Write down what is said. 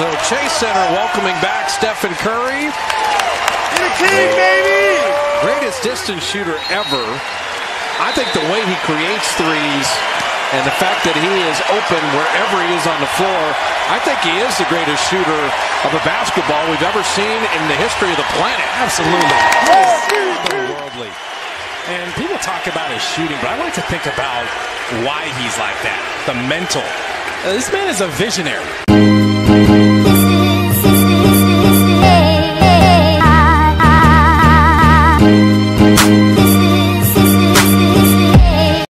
So Chase Center welcoming back Stephen Curry. The team, baby! Greatest distance shooter ever. I think the way he creates threes and the fact that he is open wherever he is on the floor, I think he is the greatest shooter of a basketball we've ever seen in the history of the planet. Absolutely. Otherworldly. And people talk about his shooting, but I like to think about why he's like that, the mental. This man is a visionary.